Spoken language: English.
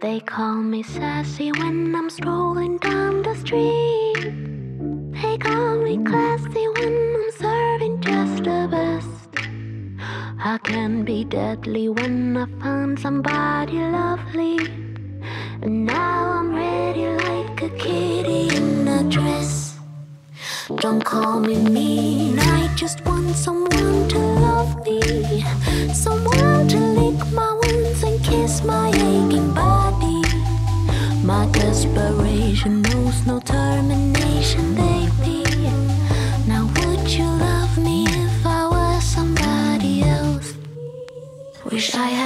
They call me sassy when I'm strolling down the street. They call me classy when I'm serving just the best. I can be deadly when I find somebody lovely. And now I'm ready like a kitty in a dress. Don't call me mean, I just want someone to love me. Someone to lick my wounds and kiss my aching body. My desperation knows no termination, baby. Now would you love me if I were somebody else? Wish I had